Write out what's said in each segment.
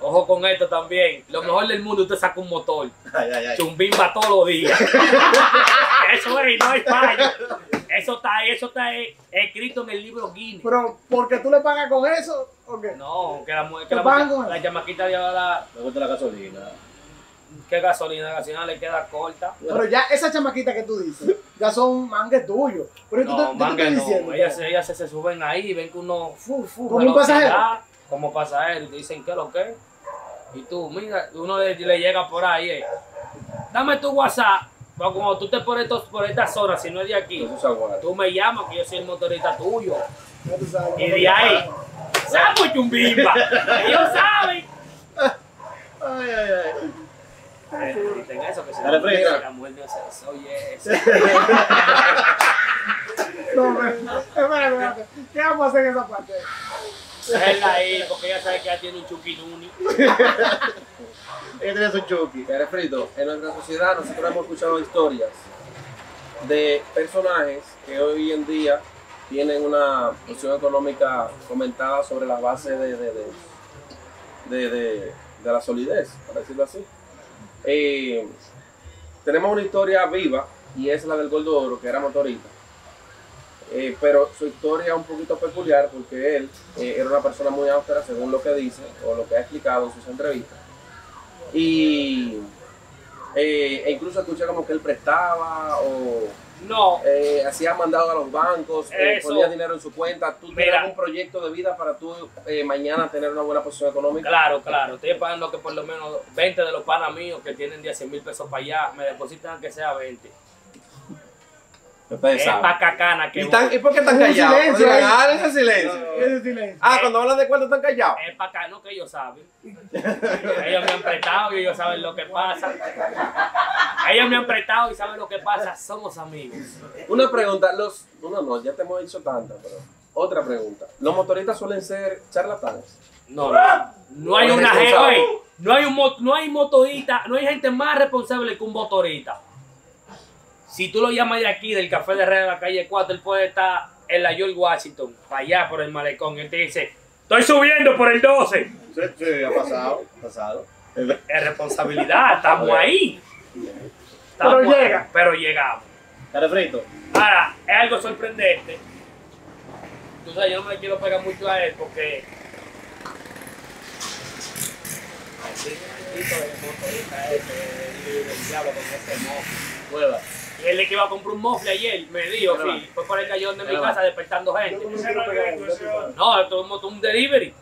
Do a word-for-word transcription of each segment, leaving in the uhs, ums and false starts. Ojo con esto también. Lo mejor del mundo, usted saca un motor. Ay, ay, ay. Chumbimba todos los días. Eso es, no hay fallo. Eso está, eso está escrito en el libro Guinness. Pero, ¿porque tú le pagas con eso? ¿O qué? No, que la mujer, que la, mujer, la chamaquita lleva la... Me gusta la gasolina. ¿Qué gasolina? La gasolina le queda corta. Pero ya esa chamaquita que tú dices, ya son mangues tuyos. Pero no, tú, tú, mangues tú diciendo, no. Ellas, ellas se, se suben ahí y ven que uno... Fu, fu, como un pasajero. Da, como pasajero. Y te dicen, ¿qué lo que? Y tú, mira, uno le, le llega por ahí. Eh. Dame tu WhatsApp. Pero como tú te por, estos, por estas horas, si no es de aquí, tú me llamas que yo soy el motorista tuyo. Sabes, y de ahí, ¡sapo chumbimba! ¡Ellos saben! Ay, ay, ay. Eh, ten eso, que se la, la, la mujer de eso, oye eso. No, espera, espera. ¿Qué vamos a hacer en esa parte? Déjenla ahí, porque ella sabe que ella tiene un chuquinuni. Ella tiene su chuqui. Pero frito, en nuestra sociedad nosotros hemos escuchado historias de personajes que hoy en día tienen una posición económica comentada sobre la base de, de, de, de, de, de la solidez, para decirlo así. Eh, tenemos una historia viva y es la del Gordo Oro, que era motorista. Eh, pero su historia es un poquito peculiar porque él eh, era una persona muy áspera, según lo que dice o lo que ha explicado en sus entrevistas. Y eh, e incluso escuché como que él prestaba o no eh, hacía mandado a los bancos, eh, ponía dinero en su cuenta. Tú tenías un proyecto de vida para tú eh, mañana tener una buena posición económica. Claro, claro. Estoy pagando que por lo menos veinte de los panas míos que tienen diez mil pesos para allá me depositan que sea veinte. Es pa' cacana que... ¿Y, tan, ¿y por qué están callados? Es silencio, ah, ese silencio. No, ese silencio. Ah, es, cuando hablan de cuánto están callados. Es pa' cacano que ellos saben. Ellos me han prestado y ellos saben lo que pasa. Ellos me han prestado y saben lo que pasa. Somos amigos. Una pregunta, los... Bueno, no, ya te hemos dicho tantas, pero... Otra pregunta. ¿Los motoristas suelen ser charlatanes? No, no. No hay una... Hey, no hay un no hay motorista, no hay gente más responsable que un motorista. Si tú lo llamas de aquí, del Café de Herrera de la calle cuatro, él puede estar en la York Washington, para allá por el malecón. Él te dice, estoy subiendo por el doce. Sí, sí, ha pasado, ha pasado. Es responsabilidad, estamos ahí. Estamos pero ahí, llega. Pero llegamos. Está frito. Ahora, es algo sorprendente. Tú sabes, yo no me quiero pegar mucho a él porque... Así el tipo de motorista este, el diablo con ese mojo. Hueva. Y él le que iba a comprar un mofle ayer, me dijo, sí, fue por el callejón de mi casa despertando gente. No, tomó un delivery.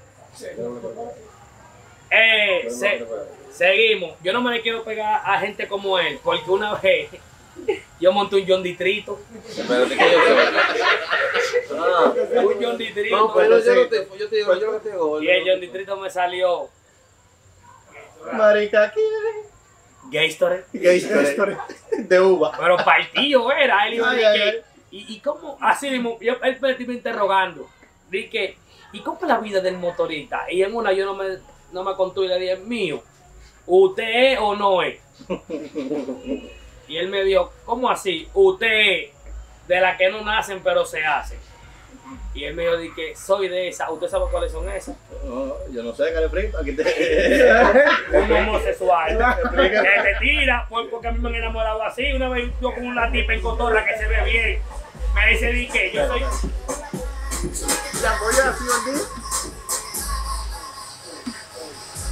Eh, se, seguimos. Yo no me le quiero pegar a gente como él, porque una vez yo monté un John Distrito. Un John Distrito. No, pero yo no te, yo te digo, yo no te digo. Y el John Distrito me salió. Marica, ¿qué? Gaystore. Gaystore. De uva. Pero partido era. Él iba ay, ay, que, ay. Y, y cómo, así mismo, yo, él me iba interrogando. Dije, ¿y cómo es la vida del motorista? Y en una yo no me, no me contuve y le dije, mío, ¿usted es o no es? Y él me dijo, ¿cómo así? Usted es de la que no nacen pero se hacen. Y él me dijo, dije, soy de esa. ¿Usted sabe cuáles son esas? No, yo no sé, Calefrito. Aquí te... Un homosexual. Que te tira, pues porque a mí me han enamorado así. Una vez yo con una tipa en cotorra que se ve bien. Me dice, dije, yo soy... ¿La voy a así aquí?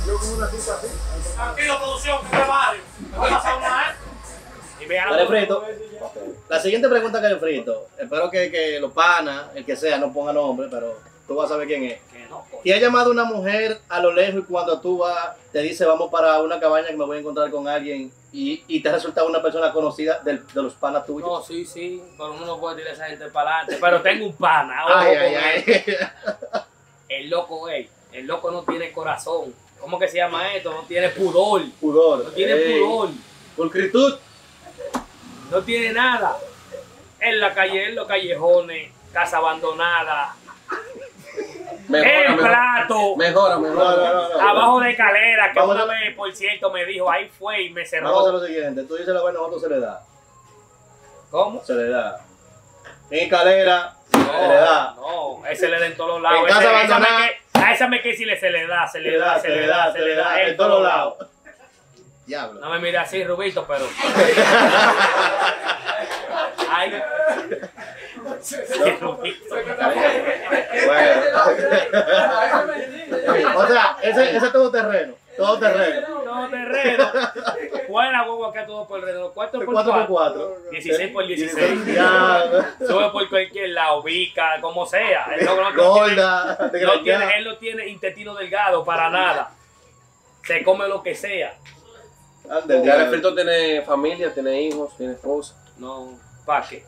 Yo con una tipa así. Tranquilo, producción, que me vale. ¿Me voy a pasar una vez? Calefrito, la siguiente pregunta que Calefrito, espero que, que los panas, el que sea, no ponga nombre, pero tú vas a saber quién es. ¿Te ha llamado una mujer a lo lejos y cuando tú vas, te dice vamos para una cabaña que me voy a encontrar con alguien y, y te ha resultado una persona conocida del, de los panas tuyos? No, sí, sí, pero uno no puede tirar a esa gente para adelante, pero tengo un pana, ojo ay, ay, ay. El loco es, el loco no tiene corazón, ¿cómo que se llama esto? No tiene pudor, pudor. No tiene ey. Pudor. Pulcritud. No tiene nada. En la calle, en los callejones, casa abandonada. Mejora, el plato. Mejora, mejora. mejora no, no, no, abajo no. de escalera, que vamos una a... vez, por cierto, me dijo, ahí fue y me cerró. Vamos a hacer lo siguiente, tú dices la vaina, nosotros se le da. ¿Cómo? Se le da. En escalera, no, se le da. No, ese le da en todos lados. En ese, casa abandonada. A esa me que si le se le da, se le da, se le da, se le da, en todos lados. Diablo. No me mire así, Rubito, pero. Ay. No. Bueno. O sea, ese es todo terreno. Todo terreno. Todo terreno. Buena huevo acá todo por alrededor. cuatro por cuatro. dieciséis por dieciséis. Sube por cualquier lado, bica, como sea. Él no, no, Gorda, no, tiene, no tiene, él no tiene intestino delgado para nada. Se come lo que sea. Ander, ya Alberto tiene familia, tiene hijos, tiene esposa. No, ¿para qué?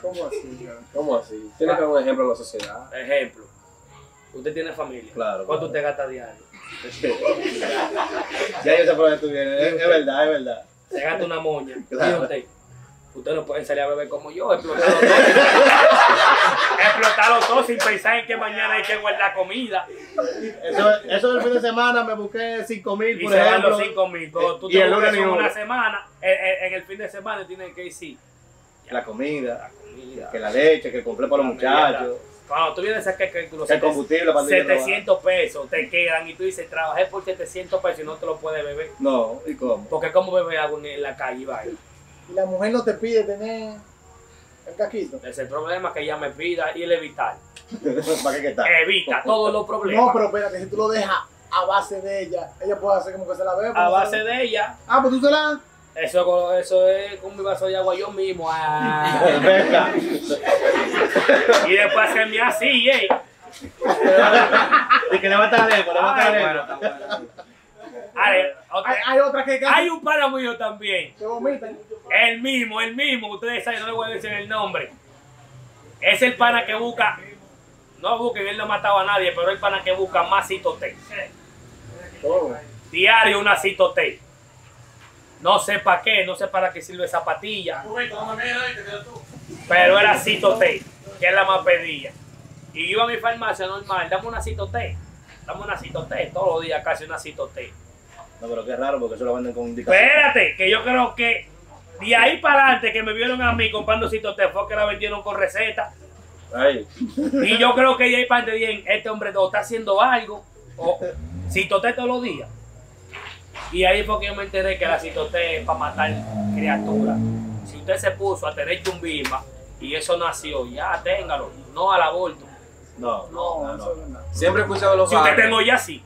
¿Cómo así? ¿Cómo así? Tiene que dar un ejemplo a la sociedad. Ejemplo. Usted tiene familia. Claro. ¿Cuánto usted gasta diario? Ya yo sé por dónde tú vienes. Es, es verdad, es verdad. Se gasta una moña. Claro. Usted, usted no puede salir a beber como yo, explotar los dos. Explotar los dos sin pensar en que mañana hay que guardar comida. Eso, eso del fin de semana me busqué cinco mil, por ejemplo. Los cinco mil. Tú te buscas una semana, en, en el fin de semana tienes que ir sí. La comida, la comida, que la leche, que compré para los muchachos. Cuando tú vienes a sacar cálculos, el combustible, setecientos pesos te quedan y tú dices, trabajé por setecientos pesos y no te lo puedes beber. No, ¿y cómo? Porque ¿cómo bebes algo en la calle y vaya? Y la mujer no te pide tener el casquito. Es el problema que ella me pida y el evitar. ¿Para qué que está? Evita todos los problemas. No, pero espérate, si tú lo dejas a base de ella, ella puede hacer como que se la bebe. A base de ella. Ah, pues tú se la... Eso, eso es con mi vaso de agua yo mismo. Ah. Y después hacerme así, ¿eh? Y que levanta la lengua, levanta la lengua. Hay otra que hay un pana mío también. Se vomitan. El mismo, el mismo. Ustedes saben, no le voy a decir el nombre. Es el pana que busca. No busquen, él no mataba a nadie, pero el pana que busca más citoté. Oh. Diario una citoté. No sé para qué, no sé para qué sirve esa patilla. Pero era citoté, que es la más pedida. Y iba a mi farmacia normal, dame una citoté, dame una citoté, todos los días casi una citoté. No, pero qué raro porque eso lo venden con indicación. Espérate, que yo creo que de ahí para adelante que me vieron a mí comprando citoté fue que la vendieron con receta. Ay. Y yo creo que de ahí para adelante, este hombre o está haciendo algo, o citoté todos los días. Y ahí fue que yo me enteré que la citoté es para matar criaturas. Si usted se puso a tener chumbisma y eso nació, ya téngalo, no al aborto. No, no, no. no. no. Siempre he escuchado los padres. Si usted tengo ya sí.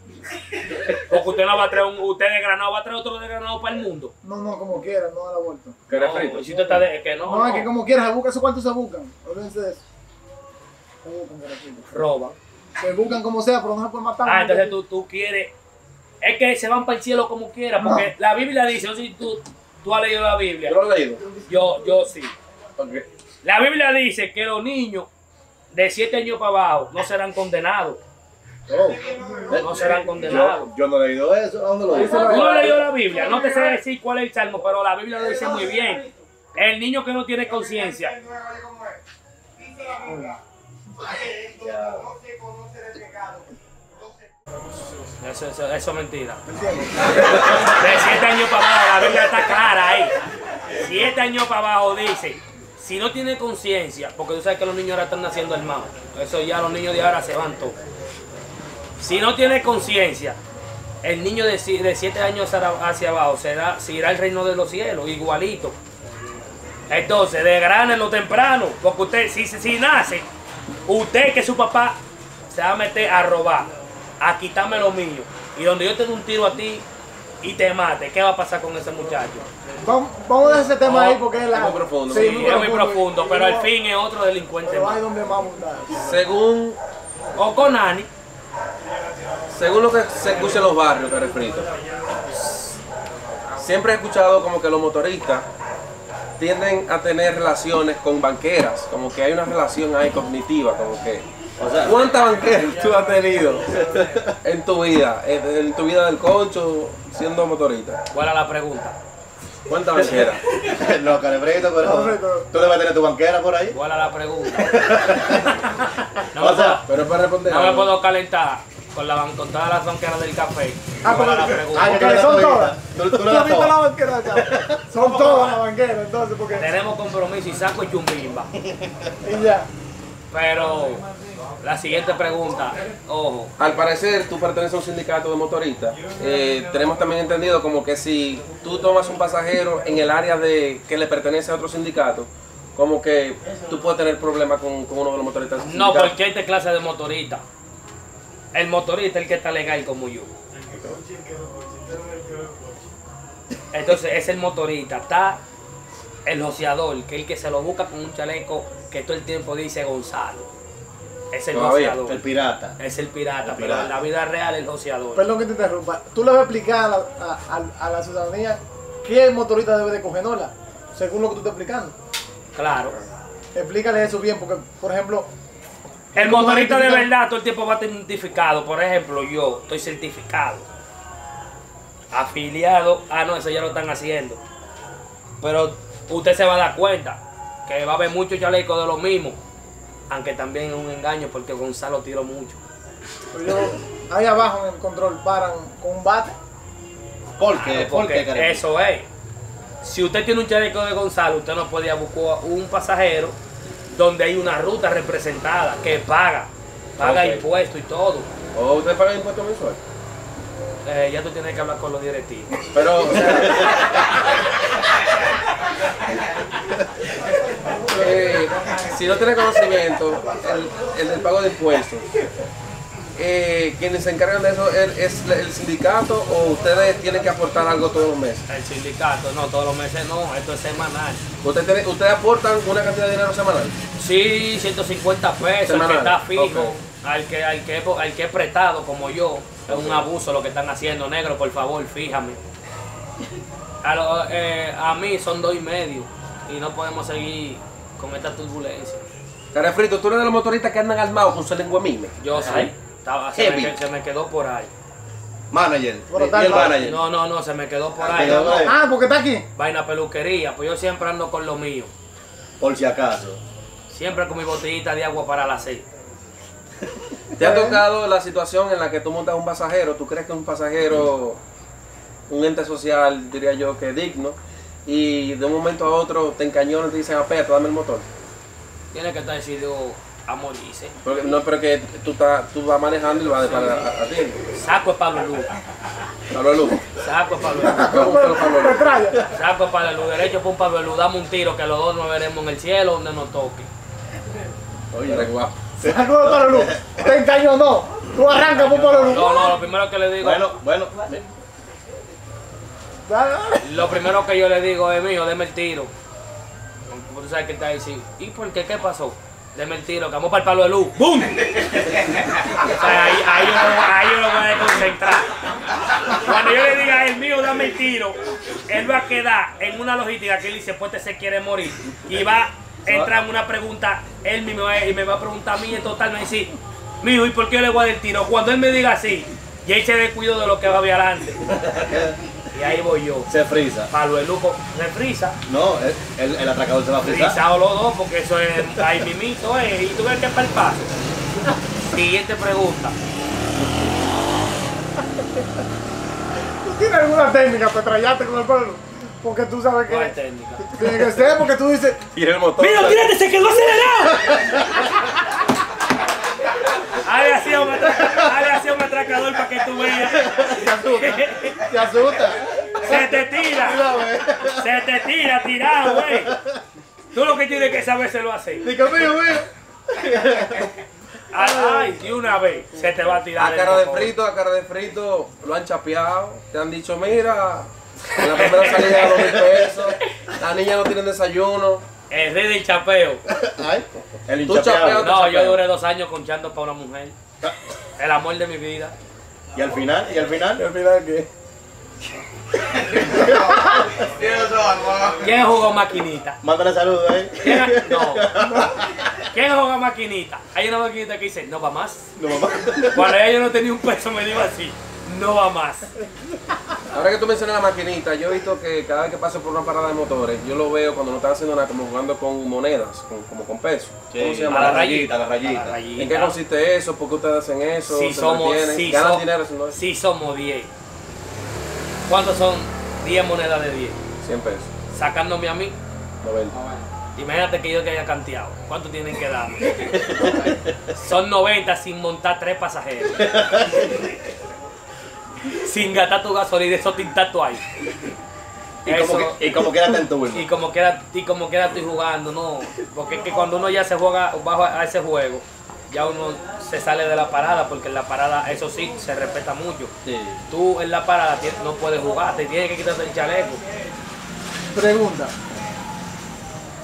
Porque usted no va a traer un, usted de Granado va a traer otro de Granado para el mundo. No, no, como quiera, no al aborto. ¿Qué no, frito? Si usted está de, que no, no, no, es que como quiera, se busca eso cuánto se buscan. Olvídense de eso. Se buscan, roban. Se buscan como sea, pero no se pueden matar. Ah, entonces tú, tú quieres. Es que se van para el cielo como quiera, porque no. La Biblia dice, no sé si tú, tú has leído la Biblia. ¿Yo lo he leído? Yo, yo sí. Okay. La Biblia dice que los niños de siete años para abajo no serán condenados. Oh. No serán condenados. Yo, yo no he leído eso. ¿A dónde lo dice? Yo no he leído la Biblia. No te sé decir cuál es el salmo, pero la Biblia lo dice muy bien. El niño que no tiene conciencia. Eso, eso, eso es mentira. De siete años para abajo, la Biblia está clara ahí. Siete años para abajo dice, si no tiene conciencia, porque tú sabes que los niños ahora están naciendo hermanos, eso ya los niños de ahora se van todos. Si no tiene conciencia, el niño de, de siete años hacia abajo será, seguirá el reino de los cielos, igualito. Entonces, de grano en lo temprano, porque usted, si, si nace, usted que su papá se va a meter a robar, a quitarme lo mío. Y donde yo te dé un tiro a ti y te mate, ¿qué va a pasar con ese muchacho? Vamos, vamos a dejar ese tema oh, ahí porque es, la... es muy profundo. Sí, sí, muy es profundo, muy profundo, pero al fin es otro delincuente. Pero ahí donde vamos a según o con Ani, según lo que se escucha en los barrios, que refrito, siempre he escuchado como que los motoristas tienden a tener relaciones con banqueras, como que hay una relación ahí cognitiva, como que. O sea, ¿cuántas banqueras tú has tenido en tu vida? En, en tu vida del concho, siendo motorista. ¿Cuál es la pregunta? ¿Cuántas banqueras? No, Calebrito, pero tú le vas a tener tu banquera por ahí. ¿Cuál es la pregunta? No, o sea, pero es para responder. No me puedo calentar con, la, con todas las banqueras del café. Ah, ¿cuál es la pregunta? Ah, porque son todas. ¿Tú, tú, ¿Tú has visto las banqueras ya? Son todas las banqueras, entonces, ¿por qué? Tenemos compromiso y saco y chumbimba. Y ya. Pero la siguiente pregunta, ojo. Al parecer tú perteneces a un sindicato de motoristas. Eh, tenemos también entendido como que si tú tomas un pasajero en el área de que le pertenece a otro sindicato, como que tú puedes tener problemas con, con uno de los motoristas. No, porque hay clase de motorista. El motorista es el que está legal como yo. Entonces es el motorista, está el joseador, que es el que se lo busca con un chaleco que todo el tiempo dice Gonzalo. Es el joseador. El pirata. Es el pirata, el pirata, pero en la vida real es el joseador. Perdón que te interrumpa, tú le vas a explicar a la, a, a la ciudadanía que el motorista debe de cogerla, según lo que tú estás explicando. Claro. Explícale eso bien, porque por ejemplo... El motorista de verdad todo el tiempo va a estar identificado. Por ejemplo, yo estoy certificado, afiliado. Ah, no, eso ya lo están haciendo. Pero usted se va a dar cuenta que va a haber muchos chalecos de lo mismo. Aunque también es un engaño porque Gonzalo tiró mucho. Yo, ahí abajo en el control paran con un bate. ¿Por qué? Claro, porque ¿Por qué, eso es. Si usted tiene un chaleco de Gonzalo, usted no podía buscar un pasajero donde hay una ruta representada que paga, paga okay. impuestos y todo. ¿O usted paga impuestos mensuales? Eh, ya tú tienes que hablar con los directivos. Pero, o sea, eh, si no tienes conocimiento, el, el, el pago de impuestos, eh, quienes se encargan de eso es, es el sindicato o ustedes tienen que aportar algo todos los meses. El sindicato, no, todos los meses no, esto es semanal. ¿Ustedes usted aportan una cantidad de dinero semanal? Sí, ciento cincuenta pesos, semanal. El que está fijo, okay. al, que, al, que, al que es prestado como yo. Es un abuso lo que están haciendo, negro, por favor, fíjame. A, lo, eh, a mí son dos y medio y no podemos seguir con esta turbulencia. Carefrito, tú eres de los motoristas que andan armados con su lengua mime. Yo sí, estaba, se, me, se me quedó por ahí. Manager, el manager. No, no, no, se me quedó por ahí. No, no. Ah, porque está aquí. Vaina peluquería, pues yo siempre ando con lo mío. Por si acaso. Siempre con mi botellita de agua para la sed. ¿Te ha tocado la situación en la que tú montas un pasajero? ¿Tú crees que un pasajero, un ente social, diría yo, que es digno, y de un momento a otro te encañonan y te dicen, apeto, dame el motor? Tiene que estar decidido a morirse. Porque, no, pero que tú, tú vas manejando y vas sí. a disparar a, a ti. Saco es Pablo Luca. Pablo Luca. Saco es Pablo Luca. Saco es Pablo Luca. Derecho por Pablo Luca. Dame un tiro que los dos nos veremos en el cielo donde nos toque. Oye, eres guapo. Saludos para Luz, treinta años no, tú arrancas por para Luz. No, no, lo primero que le digo. Bueno, bueno. Lo primero que yo le digo es mío, deme el tiro. Tú sabes que está ahí, ¿y por qué? ¿Qué pasó? Deme el tiro, que vamos para el palo de luz. ¡Bum! O sea, ahí, ahí, yo, ahí yo lo voy a desconcentrar. Cuando yo le diga, el mío, dame el tiro, él va a quedar en una logística que él dice, pues te se quiere morir. Y va. Entra en una pregunta, él mismo y me va a preguntar a mí en total, me dice, mijo, ¿y por qué yo le voy a dar el tiro? Cuando él me diga así, y él se descuido de lo que va a haber adelante. Y ahí voy yo. Se frisa. Palo el luco, se frisa. No, el, el, el atracador se va a frisar. Frisado los dos, porque eso es, ahí mimito es, y tú ves que es para el paso. Siguiente pregunta. ¿Tú tienes alguna técnica para trayarte con el pueblo? Porque tú sabes que... No hay técnica. Tiene que ser porque tú dices... Tira el motor. ¡Mira, tírate! ¡Se quedó acelerado! Hale así a un atracador para que tú veas. Se asusta. Se asusta. Se te tira. Se te tira, tirado, güey. Tú lo que tienes que saber se lo hace. Dice, mío, mío. Ay, y una vez se te va a tirar. A cara de frito, a cara de frito, lo han chapeado. Te han dicho, mira... En la primera salida de dos mil pesos, las niñas no tienen desayuno. El rey del chapeo. Ay, el ¿Tú chapeo, No, chapeo? Yo duré dos años conchando para una mujer. El amor de mi vida. ¿Y al final? ¿Y al final? ¿Y al final qué? ¿Quién jugó maquinita? Mándale saludos ahí. ¿Eh? No. ¿Quién jugó maquinita? Hay una maquinita que dice, no va más. No va más. Cuando ella no tenía un peso me dijo así, no va más. Ahora que tú mencionas la maquinita, yo he visto que cada vez que paso por una parada de motores, yo lo veo cuando no están haciendo nada, como jugando con monedas, con, como con pesos. Sí, ¿cómo se llama? A la rayita, a la rayita. A la rayita. ¿En qué consiste eso? ¿Por qué ustedes hacen eso? Si somos, si ¿Ganan so, dinero si no? Si somos diez. ¿Cuántos son diez monedas de diez? cien pesos. Sacándome a mí. noventa. Imagínate que yo que haya canteado. ¿Cuánto tienen que darme? Son noventa sin montar tres pasajeros. Sin gastar tu gasolina, eso te intacto ahí. Y, eso, como que, y como queda en tu y como queda y como queda estoy jugando, no, porque es que cuando uno ya se juega bajo a ese juego, ya uno se sale de la parada, porque en la parada eso sí se respeta mucho. Sí. Tú en la parada no puedes jugar, te tienes que quitarte el chaleco. Pregunta.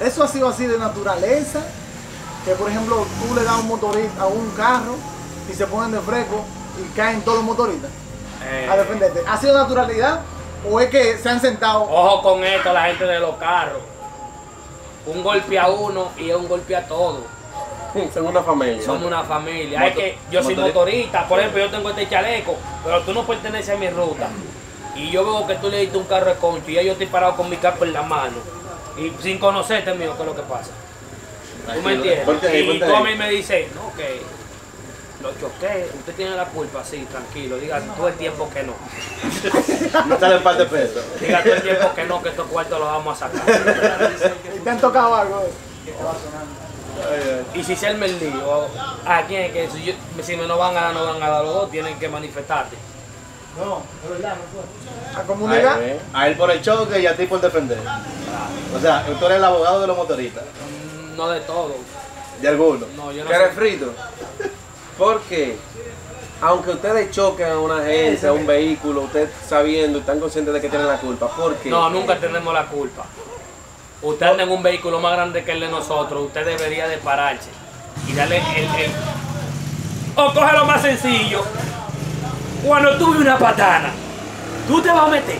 ¿Eso ha sido así de naturaleza? Que por ejemplo tú le das un motorista a un carro y se ponen de fresco y caen todos los motoristas eh. a defenderte. ¿Ha sido naturalidad? ¿O es que se han sentado? Ojo con esto, la gente de los carros. Un golpe a uno y un golpe a todos. Son una familia. Somos ¿no? una familia. Motor, es que yo motorista. soy motorista. Por ejemplo, yo tengo este chaleco, pero tú no perteneces a mi ruta. Y yo veo que tú le diste un carro de concho y yo estoy parado con mi carro en la mano. Y sin conocerte, mío, ¿qué es lo que pasa? ¿Tú me entiendes? Ponte ahí, ponte y tú a mí me dices, no, que lo choqué, usted tiene la culpa, sí, tranquilo, diga todo el tiempo que no. No sale un par de pesos. Diga todo el tiempo que no, que estos cuartos los vamos a sacar. ¿Te han tocado algo? Y si se el lío, ¿a quién es que si, yo, si me no van a dar, no van a dar los dos, tienen que manifestarte? No, de verdad, no puedo. ¿A comunicar? A él, a él por el choque y a ti por defender. O sea, tú eres el abogado de los motoristas. No de todos. ¿De algunos? No, yo no. ¿Qué eres frito? Porque, aunque ustedes choquen a una agencia, a un vehículo, ustedes sabiendo, están conscientes de que tienen la culpa, porque... No, nunca tenemos la culpa. Usted anda en un vehículo más grande que el de nosotros, usted debería de pararse y darle el... el... O coge lo más sencillo. Cuando tú ves una patana, tú te vas a meter.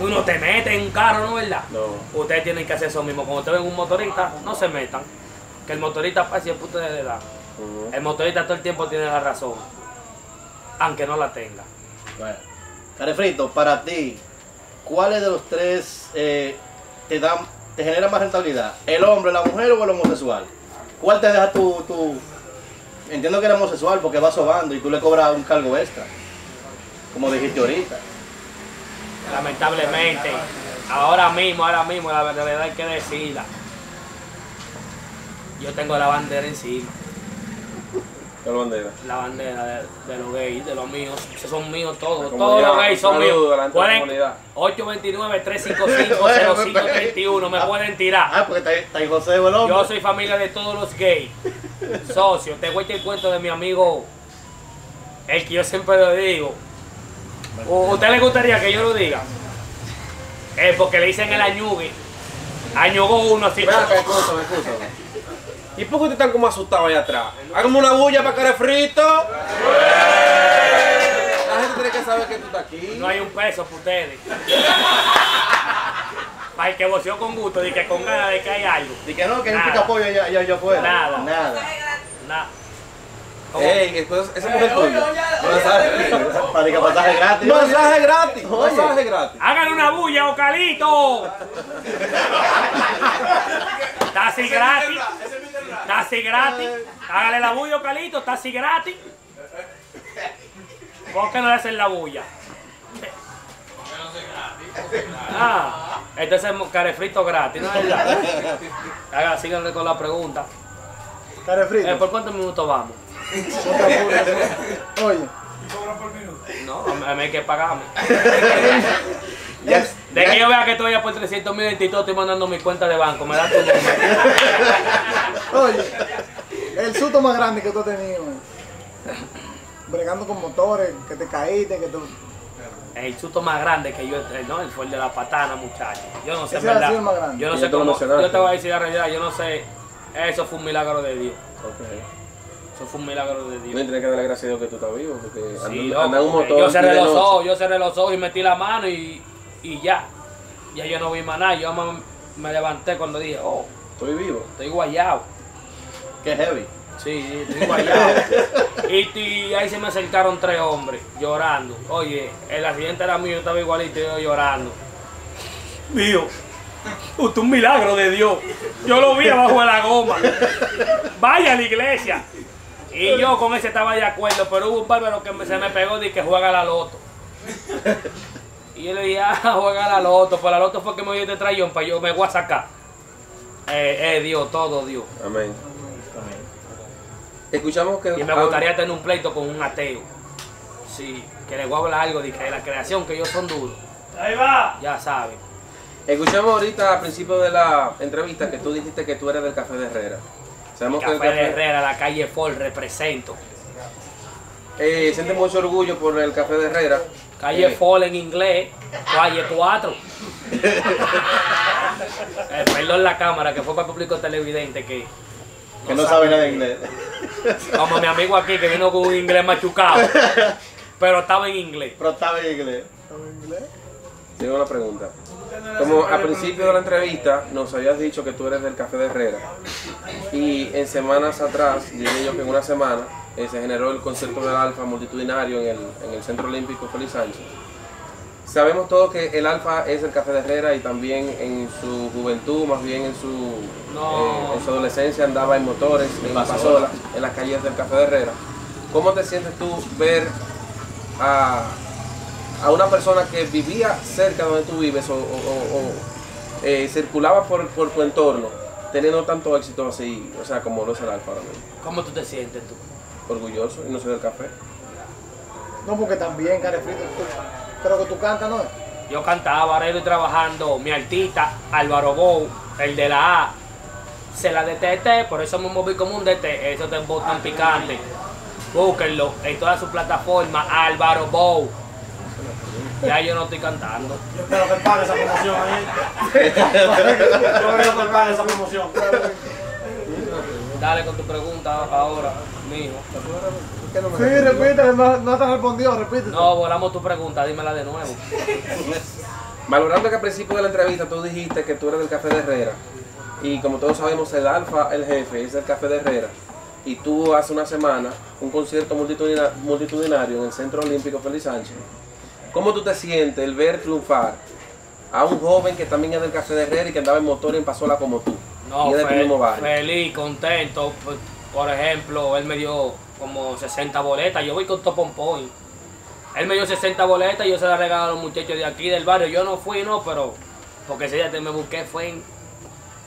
Tú no te metes en un carro, ¿no, verdad? No. Ustedes tienen que hacer eso mismo. Cuando ustedes ven un motorista, no se metan. Que el motorista pase el puto de la edad. Uh-huh. El motorista todo el tiempo tiene la razón, aunque no la tenga. Bueno, Carefrito, para ti, ¿cuáles de los tres eh, te dan, te genera más rentabilidad? ¿El hombre, la mujer o el homosexual? ¿Cuál te deja tu, tu... Entiendo que era homosexual porque va sobando y tú le cobras un cargo extra, como dijiste ahorita. Lamentablemente, ahora mismo, ahora mismo, la verdad hay que decirla. Yo tengo la bandera encima. ¿Qué bandera? La bandera de, de los gays, de los míos. Esos son míos todos. Todos los gays son míos. ocho dos nueve, tres cinco cinco, cero cinco tres uno. Me pueden tirar. Ah, porque está, está ahí José Bolón. Yo soy familia de todos los gays. Socio, te voy a echar el cuento de mi amigo, el que yo siempre le digo. ¿O usted le gustaría que yo lo diga? Eh, porque le dicen el añugui. Añugó uno así. Venga, me excusa, me excusa. ¿Y por qué ustedes están como asustados allá atrás? Háganme una bulla para Carefrito. La gente tiene que saber que tú estás aquí. No hay un peso para ustedes. Para el que voceó con gusto, de que con ganas de que hay algo. De que no, que es un pica pollo allá, allá, allá afuera. Nada. Nada. Nada. Ey, entonces, esa mujer tuya. Para que pasaje gratis. Pasaje gratis. Pasaje gratis. Háganle una bulla, Ocalito. Taxi gratis. Taxi gratis. Hágale la bulla, Ocalito. Taxi gratis. ¿Por qué no le hacen la bulla? Ah, entonces es Carefrito gratis, ¿no es verdad? Haga, síganle con la pregunta. Carefrito. Eh, ¿Por cuántos minutos vamos? Oye. No, a mí hay que pagarme. Yes. De que yo vea que todavía por trescientos mil y todo estoy mandando mi cuenta de banco. Me da tu nombre. Oye, el susto más grande que tú has tenido, bregando con motores, que te caíste, que tú... El susto más grande que yo entré, ¿no? El fue el de la patana, muchacho. Yo no sé, ¿verdad? Yo no sé cómo... Yo te voy a decir la realidad, yo no sé... Eso fue un milagro de Dios. Okay. Eso fue un milagro de Dios. No tienes que darle gracias a Dios que tú estás vivo. Porque sí, anda, anda un motor, yo cerré los ojos, yo cerré los ojos y metí la mano y, y ya. Ya yo no vi más nada. Yo me, me levanté cuando dije, oh, estoy vivo. Estoy guayado. Qué heavy. Sí, estoy guayado. y, y ahí se me acercaron tres hombres llorando. Oye, el accidente era mío, yo estaba igualito, yo llorando. Mío. Usted un milagro de Dios. Yo lo vi abajo de la goma. Vaya a la iglesia. Y yo con ese estaba de acuerdo, pero hubo un bárbaro que se me pegó de que juega la loto. Y yo le dije, ah, juega la loto. Pues la loto fue que me dio este trayón, para yo me voy a sacar. Eh, eh, Dios, todo Dios. Amén. Amén. Escuchamos que... Y me gustaría tener un pleito con un ateo. Sí, que le voy a hablar algo de que la creación, que ellos son duros. Ahí va. Ya saben. Escuchamos ahorita al principio de la entrevista que tú dijiste que tú eres del Café de Herrera. Sabemos el Café que el Café de Herrera, la calle Ford, represento. Eh, siente mucho orgullo por el Café de Herrera. Calle eh. Ford en inglés, calle cuatro. eh, perdón la cámara, que fue para el público televidente que... No que no sabe nada de inglés. Como mi amigo aquí que vino con un inglés machucado. Pero estaba en inglés. Pero estaba en inglés. ¿Estaba en inglés? Tengo una pregunta. Como al principio de la entrevista nos habías dicho que tú eres del Café de Herrera y en semanas atrás, dije yo que en una semana, eh, se generó el concierto del Alfa multitudinario en el, en el Centro Olímpico Félix Sánchez. Sabemos todos que el Alfa es el Café de Herrera y también en su juventud, más bien en su, no. eh, en su adolescencia andaba en motores, en pasola, en las calles del Café de Herrera. ¿Cómo te sientes tú ver a... a una persona que vivía cerca donde tú vives o, o, o eh, circulaba por, por tu entorno, teniendo tanto éxito así, o sea, como lo es el Alfa ahora mismo? ¿Cómo tú te sientes tú? Orgulloso, y no soy del café. No, porque también, Carefrito, pero que tú cantas, ¿no? Yo cantaba, ahora estoy trabajando, mi artista, Álvaro Bow, el de la A, se la detesté, por eso me moví como un D T, eso te botan picante. Búsquenlo en todas sus plataformas, Álvaro Bow. Ya yo no estoy cantando. Yo espero que pague esa promoción ahí. Yo espero que pague esa promoción. Dale con tu pregunta ahora, mijo. Sí, repítele, no, no te has respondido, repítete. No, volamos tu pregunta, dímela de nuevo. Valorando que al principio de la entrevista tú dijiste que tú eres del Café de Herrera. Y como todos sabemos, el Alfa, el jefe, es el Café de Herrera. Y tú hace una semana, un concierto multitudina- multitudinario en el Centro Olímpico Félix Sánchez. ¿Cómo tú te sientes el ver triunfar a un joven que también es del Café de Herrera y que andaba en motor en pasola como tú? No, y es del fel mismo barrio. Feliz, contento. Por, por ejemplo, él me dio como sesenta boletas. Yo voy con Topon Point. Él me dio sesenta boletas y yo se las regalé a los muchachos de aquí del barrio. Yo no fui, no, pero porque ese día te me busqué fue en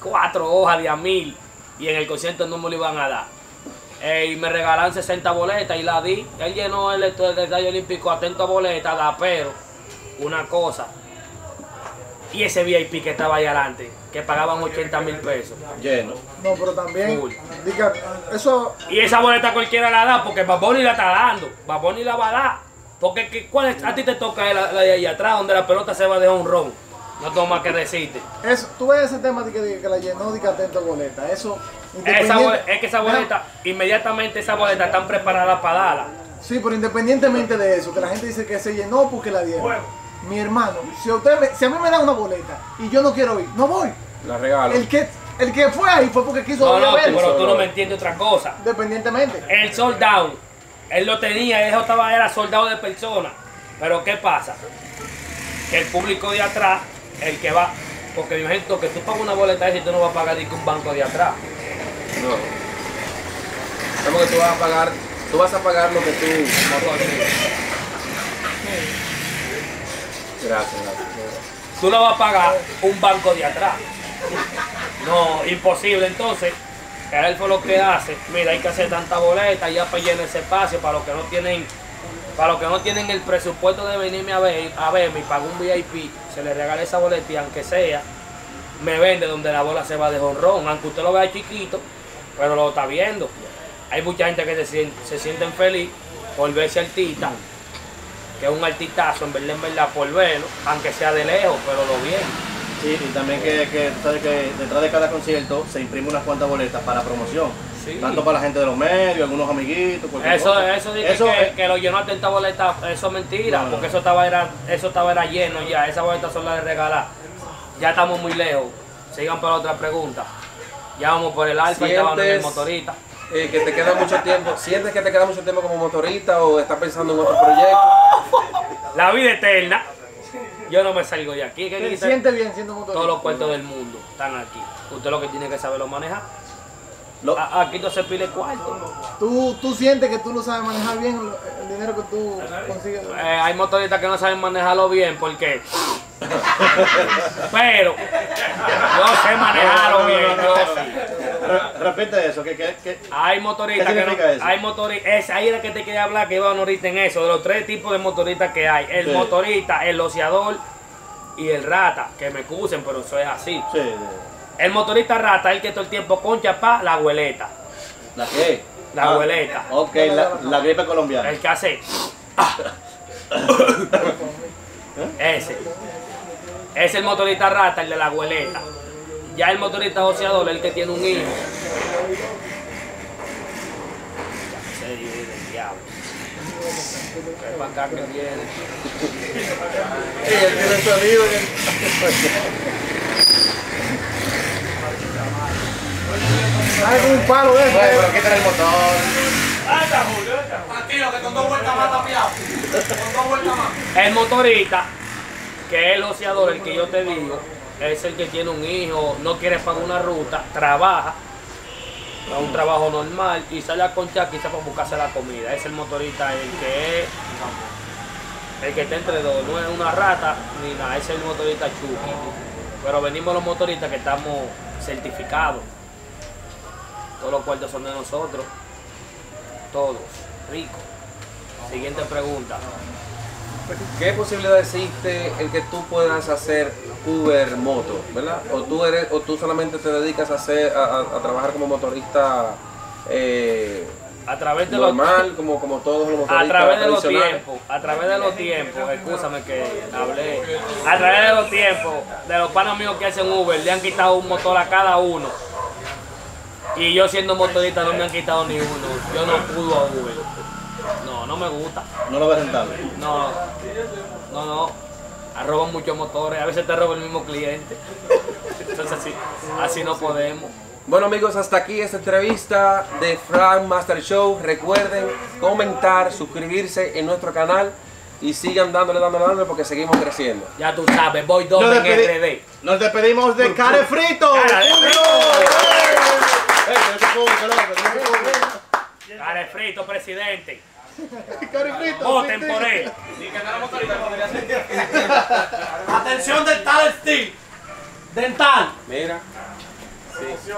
cuatro hojas de a mil y en el concierto no me lo iban a dar. Eh, y me regalan sesenta boletas y la di. Él llenó el detalle olímpico, atento a boletas, da pero una cosa. Y ese V I P que estaba ahí adelante, que pagaban ochenta mil pesos. Lleno. No, pero también. Diga, eso... Y esa boleta cualquiera la da porque Baboni la está dando. Baboni la va a dar. Porque ¿cuál es? A ti te toca la, la de ahí atrás, donde la pelota se va a dejar un ron. No tengo más que decirte. Eso, tú ves ese tema de que, que la llenó de que atento a boleta. Eso. Esa, es que esa boleta, ¿no? Inmediatamente esa boleta están preparadas para darla. Sí, pero independientemente de eso, que la gente dice que se llenó porque la dieron. Bueno. Mi hermano, si, usted me, si a mí me dan una boleta y yo no quiero ir, no voy. La regalo. El que, el que fue ahí fue porque quiso no, no, ver. Pero tú no me entiendes otra cosa. Independientemente. El sold out, él lo tenía, él estaba, era soldado de personas. Pero ¿qué pasa? Que el público de atrás, el que va, porque mi gente, que tú pagas una boleta y tú no vas a pagar ni que un banco de atrás. No. Sabemos que tú vas a pagar, tú vas a pagar lo que tú. Gracias, gracias. Tú no vas a pagar un banco de atrás. No, imposible. Entonces, él fue lo que hace. Mira, hay que hacer tanta boleta ya para llenar ese espacio para los que no tienen, para los que no tienen el presupuesto de venirme a ver, a verme y pagar un V I P, se le regala esa boleta y aunque sea, me vende donde la bola se va de jonrón, aunque usted lo vea chiquito, pero lo está viendo. Hay mucha gente que se sienten se sienten feliz por verse artista, que es un artistazo, en verdad, en verdad, por verlo, aunque sea de lejos, pero lo vieron. Sí, y también que, que, que detrás de cada concierto se imprime unas cuantas boletas para promoción, sí. Tanto para la gente de los medios, algunos amiguitos, cualquier eso, cosa. Eso dice eso que, es... que lo llenó a treinta boletas, eso es mentira, no, porque no. Eso, estaba era, eso estaba era lleno ya, esas boletas son las de regalar. Ya estamos muy lejos. Sigan para otra pregunta. Ya vamos por el Alfa y estábamos en el motorista. Eh, que te queda mucho tiempo. ¿Sientes que te queda mucho tiempo como motorista o estás pensando en otro proyecto? La vida eterna. Yo no me salgo de aquí. ¿Te sientes bien siendo motorista? Todos los puertos del mundo están aquí. Usted lo que tiene que saberlo manejar. Lo, aquí no se pide cuarto. ¿Tú, ¿Tú sientes que tú no sabes manejar bien el dinero que tú consigues? Eh, hay motoristas que no saben manejarlo bien, ¿por qué? Pero yo sé manejarlo no, no, bien. No, no, no, no, no. Repite eso. ¿Qué, qué, qué? Hay motoristas que no, eso? Hay motoristas. Ahí era que te quería hablar, que iba ahorita en eso, de los tres tipos de motoristas que hay. El sí. motorista, el loceador y el rata. Que me excusen, pero eso es así. Sí, sí. El motorista rata es el que todo el tiempo concha pa' la abueleta. ¿La qué? La ah, abueleta. Ok, la, la gripe colombiana. El que hace. Ah. Ese. Es el motorista rata, el de la abueleta. Ya el motorista joseador es el que tiene un hijo. Ya se divide el diablo. Es para acá que viene. Hay un palo de eso. Pero quítale el motor. Ah, está Julio, está. Tranquilo, que con dos vueltas más tapiado. Con dos vueltas más. El motorista, que es el oceador, el que yo te digo, es el que tiene un hijo, no quiere pagar una ruta, trabaja, da un trabajo normal y sale a conchar quizás para buscarse la comida. Es el motorista el que es. El que está entre dos, no es una rata ni nada, es el motorista chuki. Pero venimos los motoristas que estamos certificados. Todos los cuartos son de nosotros. Todos. Ricos. Siguiente pregunta. ¿Qué posibilidad existe en que tú puedas hacer Uber moto, verdad? O tú eres, o tú solamente te dedicas a hacer, a, a, a trabajar como motorista eh, a través de normal, los, como, como todos los motoristas. A través de los tiempos, a través de los tiempos, excúsame que hablé. A través de los tiempos, de los panos míos que hacen Uber, le han quitado un motor a cada uno. Y yo siendo motorista no me han quitado ni uno. Yo no pudo a Uber. No, no me gusta. ¿No lo ves rentable? No, no, no. Roban muchos motores. A veces te roba el mismo cliente. Entonces así, así no podemos. Bueno amigos, hasta aquí esta entrevista de Frank Master Show. Recuerden comentar, suscribirse en nuestro canal. Y sigan dándole, dándole, dándole porque seguimos creciendo. Ya tú sabes, voy dos en R D. Nos despedimos de Care Frito. Cara de frito. Care Frito, presidente. Care Frito. Voten por él. Atención dental, Steve. Dental. Mira. Sí.